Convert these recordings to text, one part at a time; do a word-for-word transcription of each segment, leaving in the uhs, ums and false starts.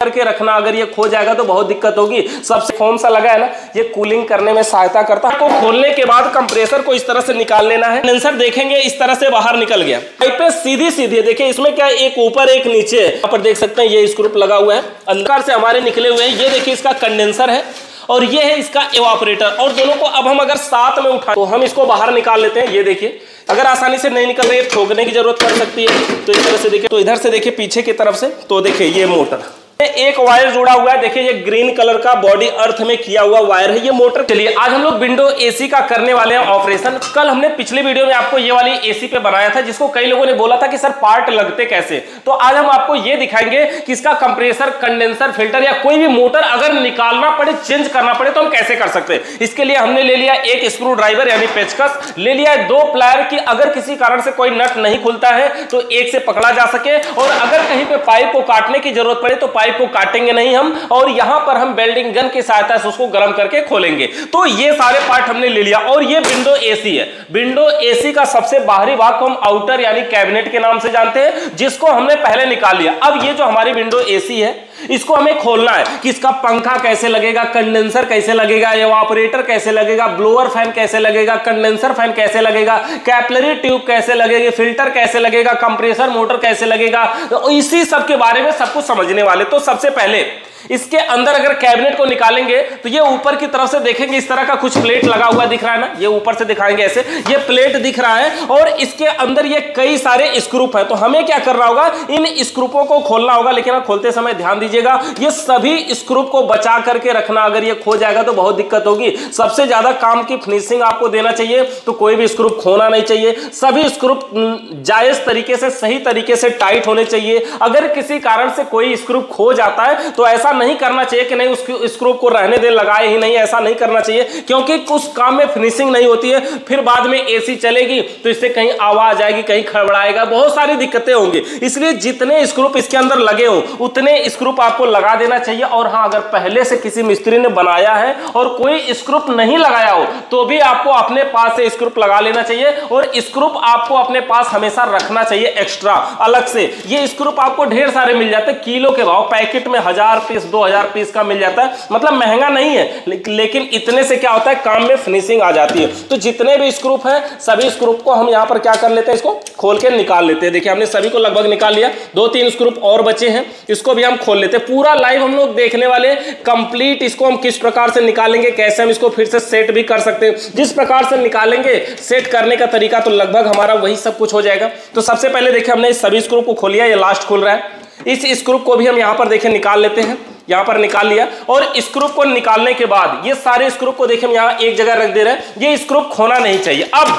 करके रखना, अगर ये खो जाएगा तो बहुत दिक्कत होगी। सबसे फोम सा लगा है ना, ये कूलिंग करने में सहायता करता है। को खोलने के बाद कंप्रेसर को इस तरह से निकाल लेना है। कंडेंसर देखेंगे इस तरह से बाहर निकल गया। पाइप पे सीधी सीधी देखिए, इसमें क्या है, एक ऊपर एक नीचे। यहाँ पर देख सकते हैं ये स्क्रूप लगा हुआ है, अंधकार से हमारे निकले हुए हैं। ये देखिए इसका कंडेंसर है और ये है इसका एवापोरेटर, और दोनों को अब हम अगर साथ में उठा तो हम इसको बाहर निकाल लेते हैं। ये देखिए अगर आसानी से नहीं निकल रही है, ठोकने की जरूरत पड़ सकती है, तो इस तरह से देखिए, तो इधर से देखिए पीछे की तरफ से, तो देखिए ये मोटर एक वायर जुड़ा हुआ है। देखिए ये ग्रीन कलर का बॉडी अर्थ में किया हुआ वायर है, ये मोटर। चलिए आज हम लोग विंडो एसी का करने वाले हैं ऑपरेशन। कल हमने पिछले वीडियो में आपको ये वाली एसी पे बनाया था, जिसको कई लोगों ने बोला था कि सर पार्ट लगते कैसे, तो आज हम आपको ये दिखाएंगे कि इसका कंप्रेसर, कंडेंसर, फिल्टर या कोई भी मोटर अगर निकालना पड़े, चेंज करना पड़े तो हम कैसे कर सकते हैं। इसके लिए हमने ले लिया एक स्क्रू ड्राइवर यानी पेचकस, ले लिया है दो प्लायर की अगर किसी कारण से कोई नट नहीं खुलता है तो एक से पकड़ा जा सके, और अगर कहीं पे पाइप को काटने की जरूरत पड़े तो को काटेंगे नहीं हम, और यहां पर हम वेल्डिंग गन की सहायता से उसको गर्म करके खोलेंगे। तो ये सारे पार्ट हमने ले लिया, और ये विंडो एसी है। विंडो एसी का सबसे बाहरी भाग को हम आउटर यानी कैबिनेट के नाम से जानते हैं, जिसको हमने पहले निकाल लिया। अब ये जो हमारी विंडो एसी है, इसको हमें खोलना है कि इसका पंखा कैसे लगेगा, कंडेंसर कैसे लगेगा, एवापोरेटर कैसे लगेगा, ब्लोअर फैन कैसे लगेगा, कंडेंसर फैन कैसे लगेगा, कैपिलरी ट्यूब कैसे लगेगी, फिल्टर कैसे लगेगा, कंप्रेसर मोटर कैसे लगेगा, तो इसी सब के बारे में सब कुछ समझने वाले। तो सबसे पहले इसके अंदर अगर कैबिनेट को निकालेंगे तो ये ऊपर की तरफ से देखेंगे इस तरह का कुछ प्लेट लगा हुआ दिख रहा है ना, ये ऊपर से दिखाएंगे ऐसे, ये प्लेट दिख रहा है और इसके अंदर ये कई सारे स्क्रूप है। तो हमें क्या करना होगा, इन स्क्रूपों को खोलना होगा, लेकिन आप खोलते समय ध्यान दीजिएगा ये सभी स्क्रूप को बचा करके रखना, अगर ये खो जाएगा तो बहुत दिक्कत होगी। सबसे ज्यादा काम की फिनिशिंग आपको देना चाहिए, तो कोई भी स्क्रूप खोना नहीं चाहिए। सभी स्क्रूप जायज तरीके से, सही तरीके से टाइट होने चाहिए। अगर किसी कारण से कोई स्क्रूप खो जाता है तो ऐसा नहीं करना चाहिए कि नहीं उसकी स्क्रू को रहने दे, लगाए ही नहीं, ऐसा नहीं करना चाहिए, क्योंकि कुछ काम में फिनिशिंग नहीं होती है। फिर बाद में एसी चलेगी तो इससे कहीं आवाज आएगी, कहीं खड़बड़ाएगा, बहुत सारी दिक्कतें होंगी। इसलिए जितने स्क्रूप इसके अंदर लगे हो उतने स्क्रूप आपको लगा देना चाहिए। और हाँ, अगर पहले से किसी मिस्त्री ने बनाया है और कोई स्क्रूप नहीं लगाया हो तो भी आपको अपने पास से स्क्रूप लगा लेना चाहिए, और स्क्रूप आपको अपने पास हमेशा रखना चाहिए एक्स्ट्रा अलग से। ये स्क्रूप आपको ढेर सारे मिल जाते हैं किलो के भाव, पैकेट में हजार पीस दो हजार पीस का मिल जाता है, मतलब महंगा नहीं है, ले, लेकिन इतने से क्या होता है, काम में फिनिशिंग आ जाती है। तो जितने भी स्क्रूप है सभी स्क्रूप को हम यहाँ पर क्या कर लेते हैं, इसको खोल के निकाल लेते हैं। देखिए हमने सभी को लगभग निकाल लिया, दो तीन स्क्रूप और बचे हैं, इसको भी हम खोल लेते हैं। पूरा लाइव हम लोग देखने वाले कंप्लीट, इसको हम किस प्रकार से निकालेंगे, कैसे हम इसको फिर से सेट भी कर सकते हैं, जिस प्रकार से निकालेंगे सेट करने का तरीका, तो लगभग हमारा वही सब कुछ हो जाएगा। तो सबसे पहले देखिए हमने सभी स्क्रूप को खोल लिया, ये लास्ट खोल रहा है, इस स्क्रूप को भी हम यहाँ पर देखें निकाल लेते हैं। यहाँ पर निकाल लिया, और स्क्रूप को निकालने के बाद ये सारे स्क्रूप को देखें हम यहाँ एक जगह रख दे रहे हैं, ये स्क्रूप खोना नहीं चाहिए। अब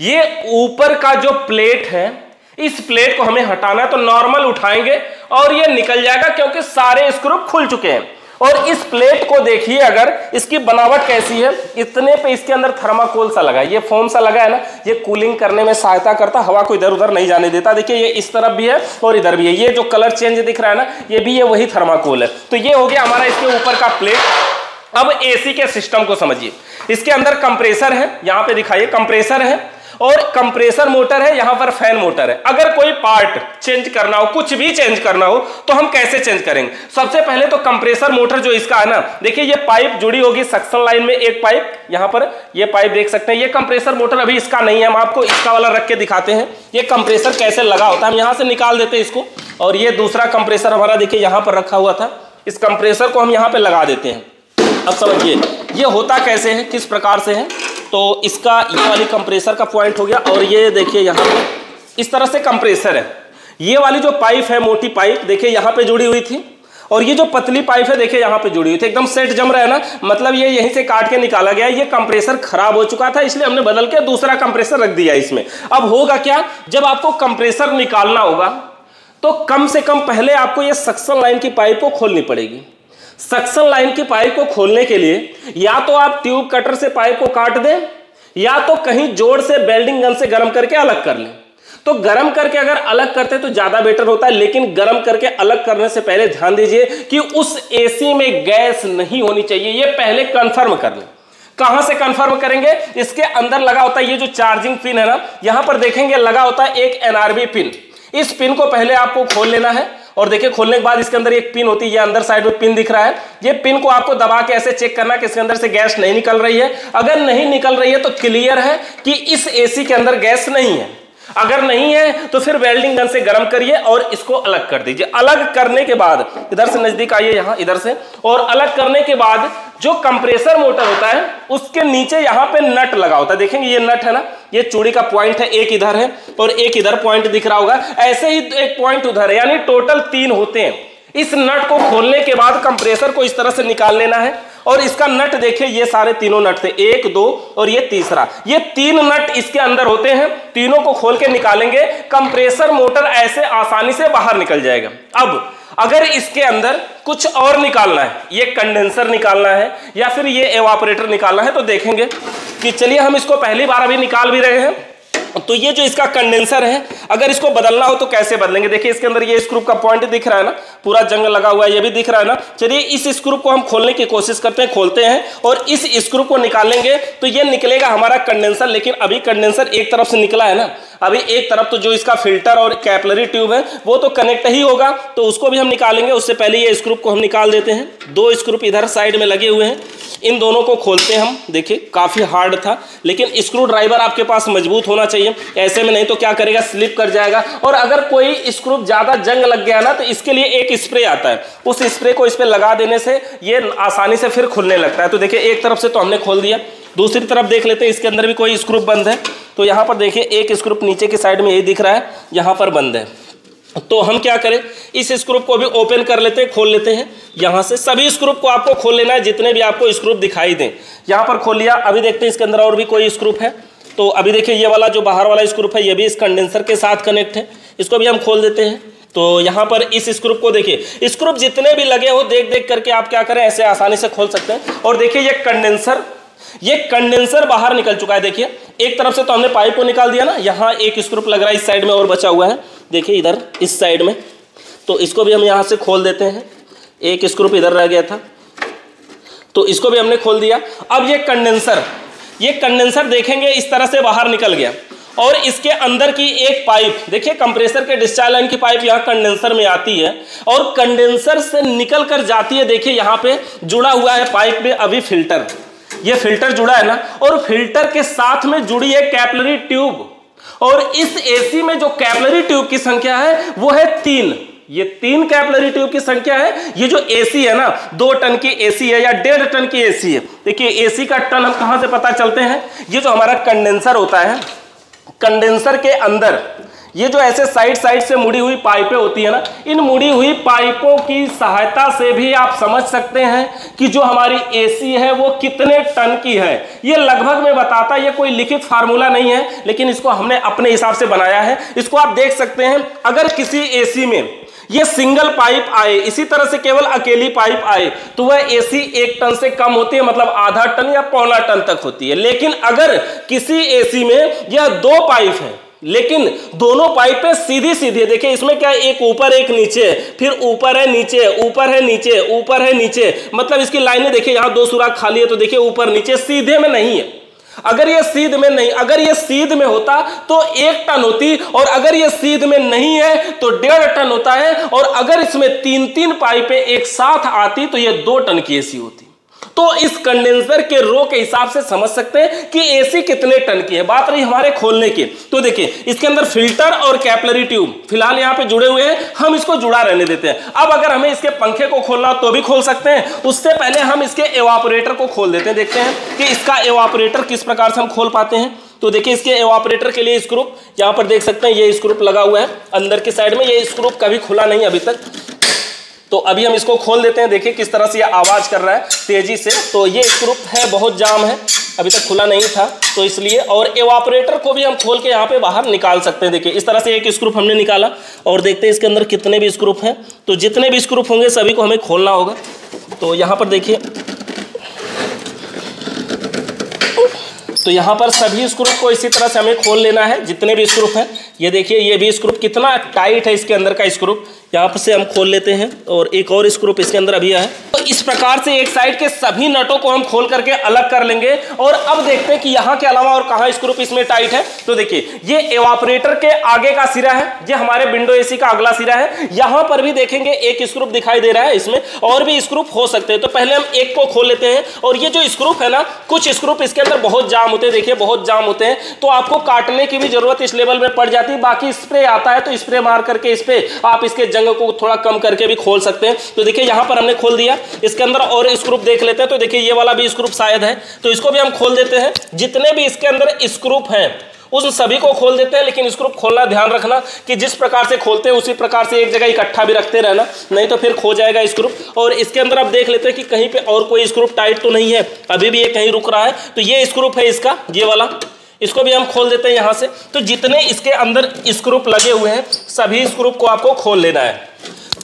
ये ऊपर का जो प्लेट है, इस प्लेट को हमें हटाना है, तो नॉर्मल उठाएंगे और ये निकल जाएगा, क्योंकि सारे स्क्रूप खुल चुके हैं। और इस प्लेट को देखिए अगर, इसकी बनावट कैसी है, इतने पे इसके अंदर थर्माकोल सा लगा है, ये फोम सा लगा है ना, ये कूलिंग करने में सहायता करता, हवा को इधर उधर नहीं जाने देता। देखिए ये इस तरफ भी है और इधर भी है, ये जो कलर चेंज दिख रहा है ना, ये भी ये वही थर्माकोल है। तो ये हो गया हमारा इसके ऊपर का प्लेट। अब एसी के सिस्टम को समझिए, इसके अंदर कंप्रेसर है, यहाँ पे दिखाइए कंप्रेसर है, और कंप्रेसर मोटर है, यहां पर फैन मोटर है। अगर कोई पार्ट चेंज करना हो, कुछ भी चेंज करना हो, तो हम कैसे चेंज करेंगे। सबसे पहले तो कंप्रेसर मोटर जो इसका है ना, देखिए ये पाइप जुड़ी होगी सक्शन लाइन में, एक पाइप यहां पर, ये पाइप देख सकते हैं। ये कंप्रेसर मोटर अभी इसका नहीं है, हम आपको इसका वाला रख के दिखाते हैं, ये कंप्रेसर कैसे लगा होता है। हम यहां से निकाल देते हैं इसको, और ये दूसरा कंप्रेसर हमारा देखिए यहां पर रखा हुआ था, इस कंप्रेसर को हम यहां पर लगा देते हैं। अब समझिए ये होता कैसे है, किस प्रकार से है। तो इसका ये वाली कंप्रेसर का पॉइंट हो गया, और ये देखिए यहाँ पे इस तरह से कंप्रेसर है। ये वाली जो पाइप है, मोटी पाइप देखिए यहाँ पे जुड़ी हुई थी, और ये जो पतली पाइप है देखिए यहाँ पे जुड़ी हुई थी, एकदम सेट जम रहा है ना, मतलब ये यहीं से काट के निकाला गया। ये कंप्रेसर खराब हो चुका था, इसलिए हमने बदल के दूसरा कंप्रेसर रख दिया इसमें। अब होगा क्या, जब आपको कंप्रेसर निकालना होगा तो कम से कम पहले आपको ये सक्शन लाइन की पाइप को खोलनी पड़ेगी। सक्शन लाइन की पाइप को खोलने के लिए या तो आप ट्यूब कटर से पाइप को काट दें, या तो कहीं जोड़ से वेल्डिंग गन से गर्म करके अलग कर लें। तो गर्म करके अगर अलग करते तो ज्यादा बेटर होता है, लेकिन गर्म करके अलग करने से पहले ध्यान दीजिए कि उस एसी में गैस नहीं होनी चाहिए, ये पहले कंफर्म कर लें। कहां से कंफर्म करेंगे, इसके अंदर लगा होता है ये जो चार्जिंग पिन है ना, यहां पर देखेंगे लगा होता है एक एनआरबी पिन। इस पिन को पहले आपको खोल लेना है, और देखिए खोलने के बाद इसके अंदर एक पिन होती है, अंदर साइड में पिन दिख रहा है, ये पिन को आपको दबा के ऐसे चेक करना कि इसके अंदर से गैस नहीं निकल रही है। अगर नहीं निकल रही है तो क्लियर है कि इस एसी के अंदर गैस नहीं है, अगर नहीं है तो फिर वेल्डिंग गन से गर्म करिए और इसको अलग कर दीजिए। अलग करने के बाद इधर से नजदीक आइए, यहां इधर से, और अलग करने के बाद जो कंप्रेसर मोटर होता है उसके नीचे यहां पे नट लगा होता है। देखेंगे ये नट है ना, ये चूड़ी का पॉइंट है, एक इधर है और एक इधर पॉइंट दिख रहा होगा, ऐसे ही एक पॉइंट उधर है, यानी टोटल तीन होते हैं। इस नट को खोलने के बाद कंप्रेसर को इस तरह से निकाल लेना है और इसका नट देखिए, ये सारे तीनों नट थे, एक, दो और ये तीसरा, ये तीन नट इसके अंदर होते हैं। तीनों को खोल के निकालेंगे, कंप्रेसर मोटर ऐसे आसानी से बाहर निकल जाएगा। अब अगर इसके अंदर कुछ और निकालना है, ये कंडेंसर निकालना है या फिर ये एवापोरेटर निकालना है, तो देखेंगे कि चलिए हम इसको पहली बार अभी निकाल भी रहे हैं, तो ये जो इसका कंडेंसर है अगर इसको बदलना हो तो कैसे बदलेंगे। देखिए इसके अंदर ये स्क्रू का पॉइंट दिख रहा है ना, पूरा जंग लगा हुआ है, ये भी दिख रहा है ना। चलिए इस स्क्रू को हम खोलने की कोशिश करते हैं, खोलते हैं और इस स्क्रू को निकालेंगे तो ये निकलेगा हमारा कंडेंसर। लेकिन अभी कंडेंसर एक तरफ से निकला है ना, अभी एक तरफ, तो जो इसका फिल्टर और कैपिलरी ट्यूब है वो तो कनेक्ट ही होगा, तो उसको भी हम निकालेंगे। उससे पहले ये स्क्रू को हम निकाल देते हैं, दो स्क्रू इधर साइड में लगे हुए हैं, इन दोनों को खोलते हैं हम। देखिए काफ़ी हार्ड था, लेकिन स्क्रू ड्राइवर आपके पास मजबूत होना चाहिए, ऐसे में नहीं तो क्या करेगा, स्लिप कर जाएगा। और अगर कोई स्क्रू ज़्यादा जंग लग गया ना, तो इसके लिए एक स्प्रे आता है, उस स्प्रे को इस पर लगा देने से ये आसानी से फिर खुलने लगता है। तो देखिए एक तरफ से तो हमने खोल दिया, दूसरी तरफ देख लेते हैं, इसके अंदर भी कोई स्क्रू बंद है, तो यहाँ पर देखिए एक स्क्रू नीचे की साइड में यही दिख रहा है, यहाँ पर बंद है। तो हम क्या करें, इस स्क्रू को भी ओपन कर लेते हैं, खोल लेते हैं यहाँ से। सभी स्क्रू को आपको खोल लेना है, जितने भी आपको स्क्रू दिखाई दें, यहाँ पर खोल लिया। अभी देखते हैं इसके अंदर और भी कोई स्क्रू है, तो अभी देखिए ये वाला जो बाहर वाला स्क्रू है ये भी इस कंडेंसर के साथ कनेक्ट है, इसको भी हम खोल देते हैं। तो यहाँ पर इस स्क्रू को देखिए, स्क्रू जितने भी लगे हो देख देख करके आप क्या करें, ऐसे आसानी से खोल सकते हैं। और देखिए ये कंडेंसर, ये कंडेंसर बाहर निकल चुका है। देखिए एक तरफ से तो हमने पाइप को निकाल दिया ना, यहाँ एक स्क्रू लग रहा है इस साइड में और बचा हुआ है, देखिए इधर इस साइड में, तो इसको भी हम यहाँ से खोल देते हैं। एक स्क्रू इधर रह गया था तो इसको भी हमने खोल दिया। अब ये कंडेंसर, ये कंडेंसर देखेंगे इस तरह से बाहर निकल गया, और इसके अंदर की एक पाइप, देखिए कंप्रेसर के डिस्चार्ज लाइन की पाइप यहाँ कंडेंसर में आती है और कंडेंसर से निकल कर जाती है। देखिए यहाँ पे जुड़ा हुआ है पाइप में अभी फिल्टर, ये फिल्टर जुड़ा है ना, और फिल्टर के साथ में जुड़ी है कैपिलरी ट्यूब। और इस एसी में जो कैपिलरी ट्यूब की संख्या है वो है तीन, ये तीन कैपिलरी ट्यूब की संख्या है। ये जो एसी है ना, दो टन की एसी है या डेढ़ टन की एसी है। देखिए एसी का टन हम कहां से पता चलते हैं, ये जो हमारा कंडेंसर होता है, कंडेंसर के अंदर ये जो ऐसे साइड साइड से मुड़ी हुई पाइपें होती है ना, इन मुड़ी हुई पाइपों की सहायता से भी आप समझ सकते हैं कि जो हमारी एसी है वो कितने टन की है। ये लगभग मैं बताता, ये कोई लिखित फार्मूला नहीं है, लेकिन इसको हमने अपने हिसाब से बनाया है, इसको आप देख सकते हैं। अगर किसी एसी में ये सिंगल पाइप आए, इसी तरह से केवल अकेली पाइप आए, तो वह एसी एक टन से कम होती है, मतलब आधा टन या पौना टन तक होती है। लेकिन अगर किसी एसी में यह दो पाइप है, लेकिन दोनों पाइपें सीधी सीधी, देखिए इसमें क्या है, एक ऊपर एक नीचे, फिर ऊपर है नीचे, ऊपर है नीचे, ऊपर है नीचे, मतलब इसकी लाइनें देखिए यहाँ दो सुराख खाली है, तो देखिए ऊपर नीचे सीधे में नहीं है। अगर ये सीध में नहीं, अगर ये सीध में होता तो एक टन होती, और अगर ये सीध में नहीं है तो डेढ़ टन होता है, और अगर इसमें तीन तीन पाइपें एक साथ आती तो ये दो टन की एसी होती। तो इस कंडेंसर के रो के हिसाब से समझ सकते हैं कि एसी कितने टन की है। बात रही हमारे खोलने की, तो देखिए इसके अंदर फिल्टर और कैपिलरी ट्यूब फिलहाल यहाँ पे जुड़े हुए हैं, हम इसको जुड़ा रहने देते हैं। अब अगर हमें इसके पंखे को खोलना तो भी खोल सकते हैं, उससे पहले हम इसके एवापोरेटर को खोल देते हैं, देखते हैं कि इसका एवापोरेटर किस प्रकार से हम खोल पाते हैं। तो देखिए इसके एवापोरेटर के लिए स्क्रू यहाँ पर देख सकते हैं, ये स्क्रू लगा हुआ है अंदर की साइड में, ये स्क्रू कभी खुला नहीं अभी तक, तो अभी हम इसको खोल देते हैं। देखिए किस तरह से ये आवाज़ कर रहा है तेज़ी से, तो ये स्क्रू है, बहुत जाम है, अभी तक खुला नहीं था तो इसलिए। और एवापोरेटर को भी हम खोल के यहाँ पे बाहर निकाल सकते हैं। देखिए इस तरह से एक स्क्रू हमने निकाला, और देखते हैं इसके अंदर कितने भी स्क्रू हैं, तो जितने भी स्क्रू होंगे सभी को हमें खोलना होगा। तो यहाँ पर देखिए, तो यहाँ पर सभी स्क्रू को इसी तरह से हमें खोल लेना है, जितने भी स्क्रू हैं ये देखिए ये भी स्क्रूप कितना टाइट है, इसके अंदर का स्क्रूप यहाँ पर से हम खोल लेते हैं और एक और स्क्रूप इसके अंदर अभी है। तो इस प्रकार से एक साइड के सभी नटों को हम खोल करके अलग कर लेंगे। और अब देखते हैं कि यहाँ के अलावा और कहाँ स्क्रूप इसमें टाइट है। तो देखिए ये एवापोरेटर के आगे का सिरा है, ये हमारे विंडो एसी का अगला सिरा है। यहाँ पर भी देखेंगे एक स्क्रूप दिखाई दे रहा है, इसमें और भी स्क्रूप हो सकते हैं। तो पहले हम एक को खोल लेते हैं। और ये जो स्क्रूप है ना, कुछ स्क्रूप इसके अंदर बहुत जाम होते हैं, देखिए बहुत जाम होते हैं, तो आपको काटने की भी जरूरत इस लेवल में पड़ जाती है। बाकी स्प्रे आता है तो स्प्रे मार करके इस पे आप इसके जंग को थोड़ा कम करके भी खोल सकते हैं। तो देखिए यहाँ पर हमने खोल दिया, इसके अंदर और स्क्रूप देख लेते हैं। तो देखिए ये वाला भी स्क्रूप शायद है, तो इसको भी हम खोल देते हैं। जितने भी इसके अंदर स्क्रूप हैं उन सभी को खोल देते हैं, लेकिन स्क्रूप खोलना ध्यान रखना कि जिस प्रकार से खोलते हैं उसी प्रकार से एक जगह इकट्ठा भी रखते रहना, नहीं तो फिर खो जाएगा स्क्रूप। और इसके अंदर आप देख लेते हैं कि कहीं पे और कोई स्क्रूप टाइट तो नहीं है, अभी भी ये कहीं रुक रहा है। तो ये स्क्रूप है इसका, ये वाला, इसको भी हम खोल देते हैं यहाँ से। तो जितने इसके अंदर स्क्रूप लगे हुए हैं सभी स्क्रूप को आपको खोल लेना है।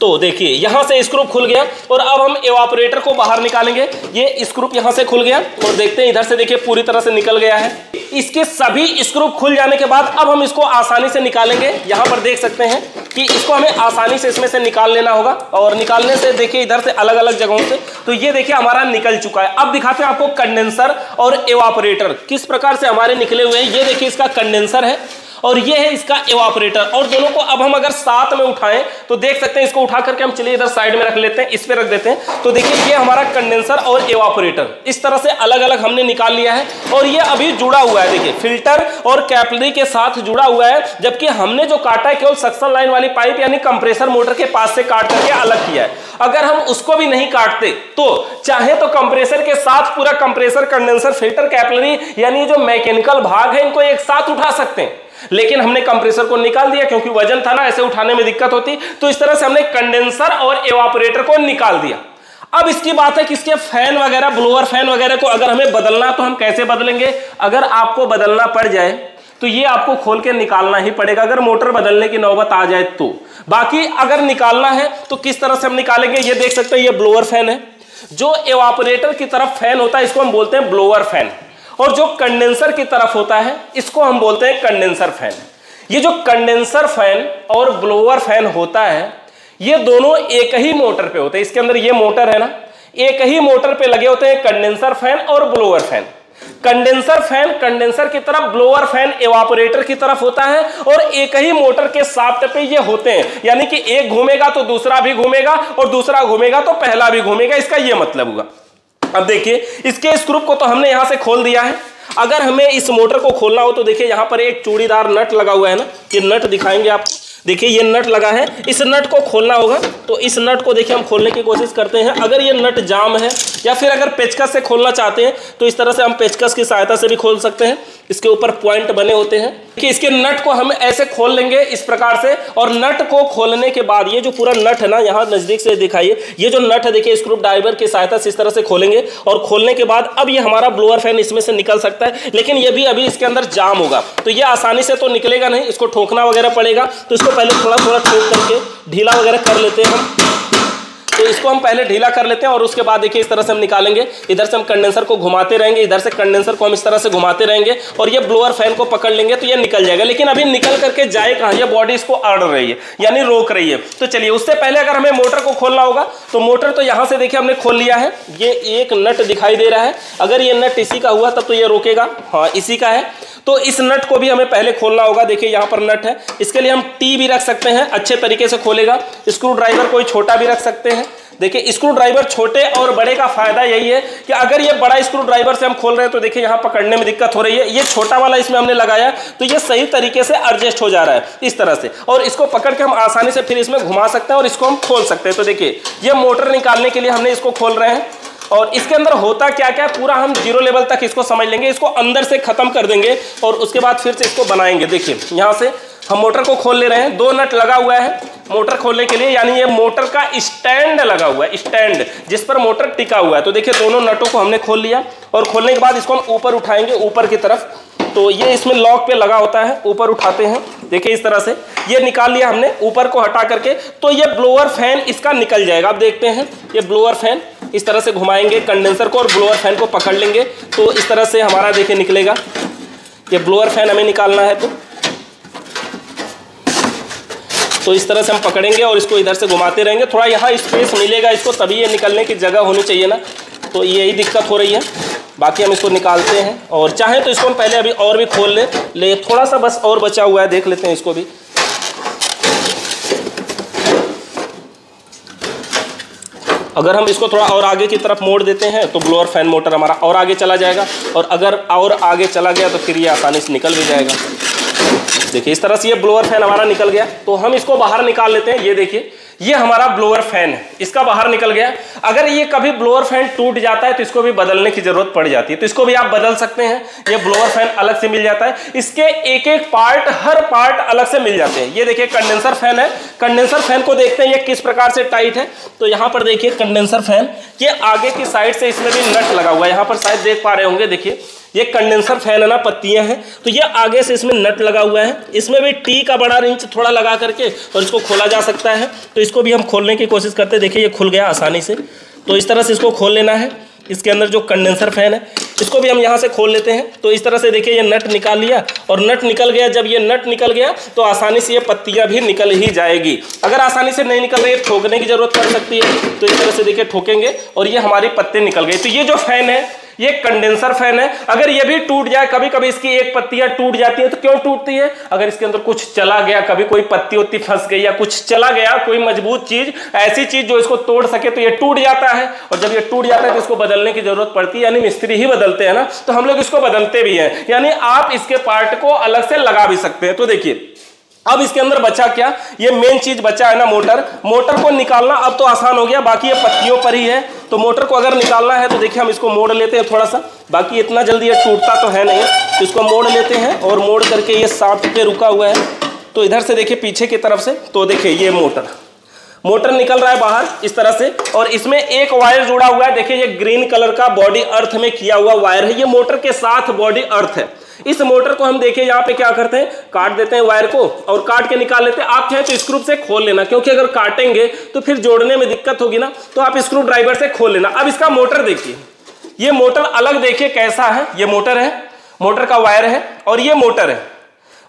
तो देखिए यहाँ से स्क्रूप खुल गया और अब हम एवापोरेटर को बाहर निकालेंगे। ये स्क्रूप यहाँ से खुल गया और देखते हैं इधर से, देखिए पूरी तरह से निकल गया है। इसके सभी स्क्रूप खुल जाने के बाद अब हम इसको आसानी से निकालेंगे। यहाँ पर देख सकते हैं कि इसको हमें आसानी से इसमें से निकाल लेना होगा। और निकालने से देखिए इधर से अलग अलग जगहों से, तो ये देखिए हमारा निकल चुका है। अब दिखाते हैं आपको कंडेंसर और एवापोरेटर किस प्रकार से हमारे निकले हुए हैं। ये देखिए इसका कंडेंसर है और ये है इसका एवापोरेटर, और दोनों को अब हम अगर साथ में उठाएं तो देख सकते हैं। इसको उठा करके हम चलिए इधर साइड में रख लेते हैं, इस पे रख देते हैं। तो देखिए ये हमारा कंडेंसर और एवापोरेटर इस तरह से अलग अलग हमने निकाल लिया है। और ये अभी जुड़ा हुआ है, देखिए फिल्टर और कैपिलरी के साथ जुड़ा हुआ है, जबकि हमने जो काटा है केवल सक्शन लाइन वाली पाइप यानी कंप्रेसर मोटर के पास से काट करके अलग किया है। अगर हम उसको भी नहीं काटते तो चाहे तो कंप्रेसर के साथ पूरा कंप्रेसर, कंडेंसर, फिल्टर, कैपिलरी यानी जो मैकेनिकल भाग है इनको एक साथ उठा सकते हैं, लेकिन हमने कंप्रेसर को निकाल दिया क्योंकि वजन था ना, ऐसे उठाने में दिक्कत होती। तो इस तरह से हमने कंडेंसर और एवापोरेटर को निकाल दिया। अब इसकी बात है कि इसके फैन वगैरह, ब्लोअर फैन वगैरह को अगर हमें बदलना तो हम कैसे बदलेंगे। अगर आपको बदलना पड़ जाए तो ये आपको खोल के निकालना ही पड़ेगा, अगर मोटर बदलने की नौबत आ जाए तो। बाकी अगर निकालना है तो किस तरह से हम निकालेंगे, ये देख सकते हैं ये ब्लोअर फैन है। जो एवापोरेटर की तरफ फैन होता है इसको हम बोलते हैं ब्लोअर फैन, और जो कंडेंसर की तरफ होता है इसको हम बोलते हैं कंडेंसर फैन। ये जो कंडेंसर फैन और ब्लोअर फैन होता है ये दोनों एक ही मोटर पे होते हैं। इसके अंदर ये मोटर है ना, एक ही मोटर पे लगे होते हैं कंडेंसर फैन और blower fan. Condenser fan condenser की तरफ, ब्लोअर फैन एवापोरेटर की तरफ होता है, और एक ही मोटर के शाफ्ट पे ये होते हैं, यानी कि एक घूमेगा तो दूसरा भी घूमेगा और दूसरा घूमेगा तो पहला भी घूमेगा, इसका यह मतलब हुआ। अब देखिए इसके स्क्रूप को तो हमने यहां से खोल दिया है। अगर हमें इस मोटर को खोलना हो तो देखिए यहां पर एक चूड़ीदार नट लगा हुआ है ना, ये नट दिखाएंगे आपको। देखिए ये नट लगा है, इस नट को खोलना होगा। तो इस नट को देखिए हम खोलने की कोशिश करते हैं। अगर ये नट जाम है या फिर अगर पेचकस से खोलना चाहते हैं तो इस तरह से हम पेचकस की सहायता से भी खोल सकते हैं। इसके ऊपर पॉइंट बने होते हैं कि इसके नट को हम ऐसे खोल लेंगे इस प्रकार से। और नट को खोलने के बाद ये जो पूरा नट है ना, यहाँ नज़दीक से दिखाइए, ये जो नट है देखिए स्क्रू ड्राइवर की सहायता से इस तरह से खोलेंगे। और खोलने के बाद अब ये हमारा ब्लोअर फैन इसमें से निकल सकता है, लेकिन ये भी अभी इसके अंदर जाम होगा तो ये आसानी से तो निकलेगा नहीं, इसको ठोकना वगैरह पड़ेगा। तो इसको पहले थोड़ा थोड़ा ठोक करके ढीला वगैरह कर लेते हैं हम। तो इसको हम पहले ढीला कर लेते हैं और उसके बाद देखिए इस तरह से हम निकालेंगे। इधर से हम कंडेंसर को घुमाते रहेंगे, इधर से कंडेंसर को हम इस तरह से घुमाते रहेंगे और ये ब्लोअर फैन को पकड़ लेंगे तो ये निकल जाएगा। लेकिन अभी निकल करके जाए कहाँ, ये बॉडी इसको अड़ रही है यानी रोक रही है। तो चलिए उससे पहले अगर हमें मोटर को खोलना होगा तो मोटर तो यहाँ से देखिए हमने खोल लिया है। ये एक नट दिखाई दे रहा है, अगर ये नट इसी का हुआ तब तो ये रोकेगा, हाँ इसी का है। तो इस नट को भी हमें पहले खोलना होगा। देखिए यहाँ पर नट है, इसके लिए हम टी भी रख सकते हैं, अच्छे तरीके से खोलेगा। स्क्रू ड्राइवर कोई छोटा भी रख सकते हैं। देखिए स्क्रू ड्राइवर छोटे और बड़े का फायदा यही है कि अगर ये बड़ा स्क्रू ड्राइवर से हम खोल रहे हैं तो देखिए यहाँ पकड़ने में दिक्कत हो रही है। ये छोटा वाला इसमें हमने लगाया तो ये सही तरीके से एडजस्ट हो जा रहा है इस तरह से, और इसको पकड़ के हम आसानी से फिर इसमें घुमा सकते हैं और इसको हम खोल सकते हैं। तो देखिए ये मोटर निकालने के लिए हमने इसको खोल रहे हैं और इसके अंदर होता क्या क्या पूरा हम जीरो लेवल तक इसको समझ लेंगे, इसको अंदर से खत्म कर देंगे और उसके बाद फिर से इसको बनाएंगे। देखिए यहाँ से हम मोटर को खोल ले रहे हैं, दो नट लगा हुआ है मोटर खोलने के लिए, यानी ये मोटर का स्टैंड लगा हुआ है, स्टैंड जिस पर मोटर टिका हुआ है। तो देखिए दोनों नटों को हमने खोल लिया और खोलने के बाद इसको हम ऊपर उठाएंगे ऊपर की तरफ। तो ये इसमें लॉक पे लगा होता है, ऊपर उठाते हैं। देखिए इस तरह से ये निकाल लिया हमने, ऊपर को हटा करके तो ये ब्लोअर फैन इसका निकल जाएगा। आप देखते हैं ये ब्लोअर फैन इस तरह से घुमाएंगे कंडेंसर को और ब्लोअर फैन को पकड़ लेंगे तो इस तरह से हमारा देखिए निकलेगा। ये ब्लोअर फैन हमें निकालना है तो तो इस तरह से हम पकड़ेंगे और इसको इधर से घुमाते रहेंगे। थोड़ा यहाँ स्पेस मिलेगा इसको, तभी ये निकलने की जगह होनी चाहिए ना, तो यही दिक्कत हो रही है। बाकी हम इसको निकालते हैं और चाहें तो इसको हम पहले अभी और भी खोल ले, ले थोड़ा सा बस और बचा हुआ है, देख लेते हैं इसको भी। अगर हम इसको थोड़ा और आगे की तरफ मोड़ देते हैं तो ब्लोअर फैन मोटर हमारा और आगे चला जाएगा, और अगर और आगे चला गया तो फिर ये आसानी से निकल भी जाएगा। देखिए इस तरह से ये ब्लोअर फैन हमारा निकल गया, तो हम इसको बाहर निकाल लेते हैं। ये देखिए ये हमारा ब्लोअर फैन है, इसका बाहर निकल गया। अगर ये कभी ब्लोअर फैन टूट जाता है तो इसको भी बदलने की जरूरत पड़ जाती है, तो इसको भी आप बदल सकते हैं। ये ब्लोअर फैन अलग से मिल जाता है, इसके एक एक पार्ट हर पार्ट अलग से मिल जाते हैं। ये देखिए कंडेंसर फैन है, कंडेंसर फैन को देखते हैं ये किस प्रकार से टाइट है। तो यहाँ पर देखिए कंडेंसर फैन, ये आगे की साइड से इसमें भी नट लगा हुआ है, यहाँ पर शायद देख पा रहे होंगे। देखिए ये कंडेंसर फैन है ना, पत्तियां हैं, तो ये आगे से इसमें नट लगा हुआ है। इसमें भी टी का बड़ा रिंच थोड़ा लगा करके और इसको खोला जा सकता है, तो इसको भी हम खोलने की कोशिश करते हैं। देखिए ये खुल गया आसानी से, तो इस तरह से इसको खोल लेना है। इसके अंदर जो कंडेंसर फैन है इसको भी हम यहाँ से खोल लेते हैं। तो इस तरह से देखिए ये नट निकाल लिया और नट निकल गया। जब ये नट निकल गया तो आसानी से ये पत्तियाँ भी निकल ही जाएगी। अगर आसानी से नहीं निकल रही है ठोकने की जरूरत पड़ सकती है, तो इस तरह से देखिए ठोकेंगे और ये हमारी पत्ते निकल गई। तो ये जो फैन है ये कंडेंसर फैन है। अगर ये भी टूट जाए, कभी कभी इसकी एक पत्तियां टूट जाती है, तो क्यों टूटती है? अगर इसके अंदर कुछ चला गया, कभी कोई पत्ती उत्ती फंस गई या कुछ चला गया, कोई मजबूत चीज, ऐसी चीज जो इसको तोड़ सके, तो ये टूट जाता है। और जब ये टूट जाता है तो इसको बदलने की जरूरत पड़ती है, यानी मिस्त्री ही बदलते हैं ना, तो हम लोग इसको बदलते भी हैं। यानी आप इसके पार्ट को अलग से लगा भी सकते हैं। तो देखिए अब इसके अंदर बचा क्या, ये मेन चीज बचा है ना मोटर। मोटर को निकालना अब तो आसान हो गया, बाकी ये पत्तियों पर ही है। तो मोटर को अगर निकालना है तो देखिए हम इसको मोड़ लेते हैं थोड़ा सा, बाकी इतना जल्दी ये टूटता तो है नहीं, तो इसको मोड़ लेते हैं। और मोड़ करके ये सांप पे रुका हुआ है, तो इधर से देखिए पीछे की तरफ से, तो देखिए ये मोटर मोटर निकल रहा है बाहर इस तरह से, और इसमें एक वायर जुड़ा हुआ है। देखिए ये ग्रीन कलर का बॉडी अर्थ में किया हुआ वायर है, ये मोटर के साथ बॉडी अर्थ है। इस मोटर को हम देखिए यहाँ पे क्या करते हैं, काट देते हैं वायर को, और काट के निकाल लेते हैं। आप चाहें तो स्क्रू से खोल लेना, क्योंकि अगर काटेंगे तो फिर जोड़ने में दिक्कत होगी ना, तो आप स्क्रू ड्राइवर से खोल लेना। अब इसका मोटर देखिए, ये मोटर अलग देखिए कैसा है। ये मोटर है, मोटर का वायर है, और ये मोटर है।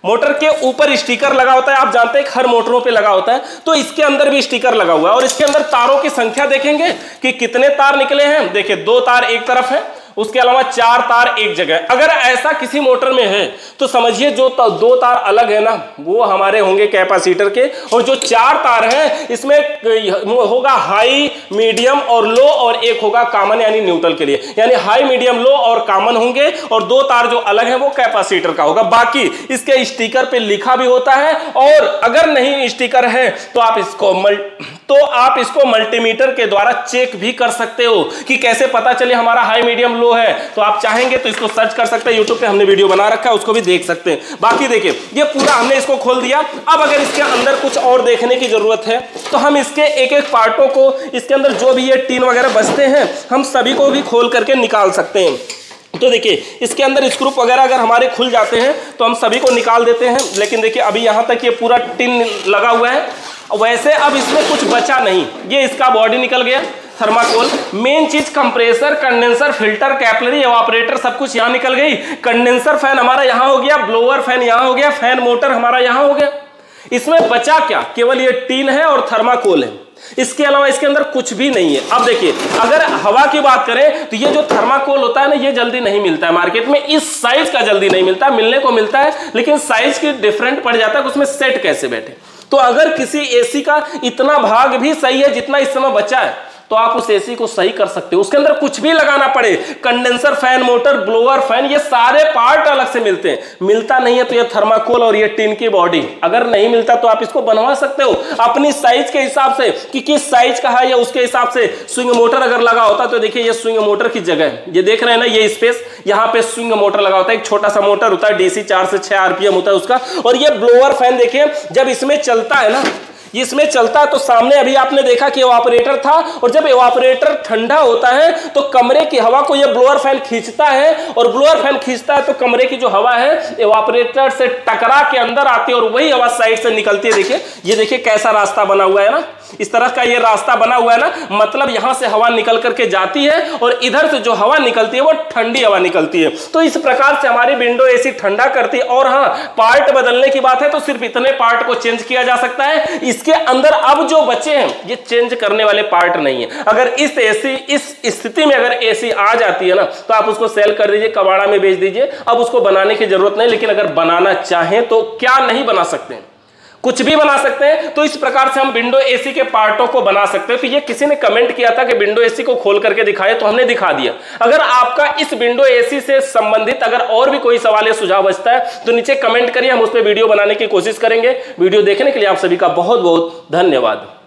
मोटर के ऊपर स्टिकर लगा होता है, आप जानते हैं हर मोटरों पे लगा होता है, तो इसके अंदर भी स्टिकर लगा हुआ है। और इसके अंदर तारों की संख्या देखेंगे कि कितने तार निकले हैं। देखिए दो तार एक तरफ है, उसके अलावा चार तार एक जगह। अगर ऐसा किसी मोटर में है तो समझिए जो दो तार अलग है ना, वो हमारे होंगे कैपेसिटर के, और जो चार तार हैं इसमें होगा हाई, मीडियम और लो, और एक होगा कॉमन यानी न्यूट्रल के लिए। यानी हाई, मीडियम, लो और कॉमन होंगे, और दो तार जो अलग है वो कैपेसिटर का होगा। बाकी इसके स्टिकर पे लिखा भी होता है, और अगर नहीं स्टिकर है तो आप इसको तो आप इसको मल्टीमीटर के द्वारा चेक भी कर सकते हो कि कैसे पता चले हमारा हाई, मीडियम, लो है। तो आप चाहेंगे तो इसको सर्च कर सकते हैं, यूट्यूब पे हमने वीडियो बना रखा है, उसको भी देख सकते हैं। बाकी देखिए ये पूरा हमने इसको खोल दिया। अब अगर इसके अंदर कुछ और देखने की जरूरत है तो हम इसके एक एक पार्टों को, इसके अंदर जो भी ये टीन वगैरह बचते हैं, हम सभी को भी खोल करके निकाल सकते हैं। तो देखिए इसके अंदर स्क्रू वगैरह अगर हमारे खुल जाते हैं तो हम सभी को निकाल देते हैं, लेकिन देखिए अभी यहाँ तक ये पूरा टिन लगा हुआ है। वैसे अब इसमें कुछ बचा नहीं, ये इसका बॉडी निकल गया, थर्माकोल, मेन चीज compressor, condenser, filter, capillary, evaporator, सब कुछ यहाँ निकल गई। कंडेंसर फैन हमारा यहाँ हो गया, ब्लोअर फैन यहाँ हो गया, फैन मोटर हमारा यहाँ हो गया। इसमें बचा क्या, केवल ये टीन है और थर्माकोल है, इसके अलावा इसके अंदर कुछ भी नहीं है। अब देखिए अगर हवा की बात करें तो ये जो थर्माकोल होता है ना, ये जल्दी नहीं मिलता है मार्केट में, इस साइज का जल्दी नहीं मिलता, मिलने को मिलता है लेकिन साइज की डिफरेंट पड़ जाता है, उसमें सेट कैसे बैठे। तो अगर किसी एसी का इतना भाग भी सही है जितना इस समय बचा है, तो आप उस एसी को सही कर सकते हो, उसके अंदर कुछ भी लगाना पड़े। Condenser fan, motor, blower fan, ये सारे पार्ट अलग से मिलते हैं। मिलता नहीं है तो ये थर्माकोल और ये टिन की बॉडी, अगर नहीं मिलता तो आप इसको बनवा सकते हो अपनी साइज के हिसाब से कि किस साइज का है, या उसके हिसाब से स्विंग मोटर अगर लगा होता तो देखिए ये स्विंग मोटर की जगह है, ये देख रहे हैं ना, ये स्पेस यहाँ पे स्विंग मोटर लगा होता है, एक छोटा सा मोटर होता है, डीसी चार से छह आरपीएम होता है उसका। और ये ब्लोअर फैन देखिए जब इसमें चलता है ना, इसमें चलता है तो सामने अभी आपने देखा कि एवापोरेटर था, और जब एवापोरेटर ठंडा होता है तो कमरे की हवा को ये ब्लोअर फैन खींचता है, और ब्लोअर फैन खींचता है तो कमरे की जो हवा है एवापोरेटर से टकरा के अंदर आती है, और वही हवा साइड से निकलती है। देखिए ये देखिए कैसा रास्ता बना हुआ है ना, इस तरह का ये रास्ता बना हुआ है ना, मतलब यहां से हवा निकल करके जाती है और इधर से जो हवा निकलती है वो ठंडी हवा निकलती है। तो इस प्रकार से हमारी विंडो एसी ठंडा करती है। और हाँ, पार्ट बदलने की बात है तो सिर्फ इतने पार्ट को चेंज किया जा सकता है, इसके अंदर अब जो बचे हैं ये चेंज करने वाले पार्ट नहीं है। अगर इस एसी इस स्थिति में अगर एसी आ जाती है ना तो आप उसको सेल कर दीजिए, कबाड़ा में बेच दीजिए, अब उसको बनाने की जरूरत नहीं। लेकिन अगर बनाना चाहें तो क्या नहीं बना सकते, कुछ भी बना सकते हैं। तो इस प्रकार से हम विंडो एसी के पार्टों को बना सकते हैं। तो ये किसी ने कमेंट किया था कि विंडो एसी को खोल करके दिखाए, तो हमने दिखा दिया। अगर आपका इस विंडो एसी से संबंधित अगर और भी कोई सवाल या सुझाव बचता है तो नीचे कमेंट करिए, हम उस पर वीडियो बनाने की कोशिश करेंगे। वीडियो देखने के लिए आप सभी का बहुत बहुत धन्यवाद।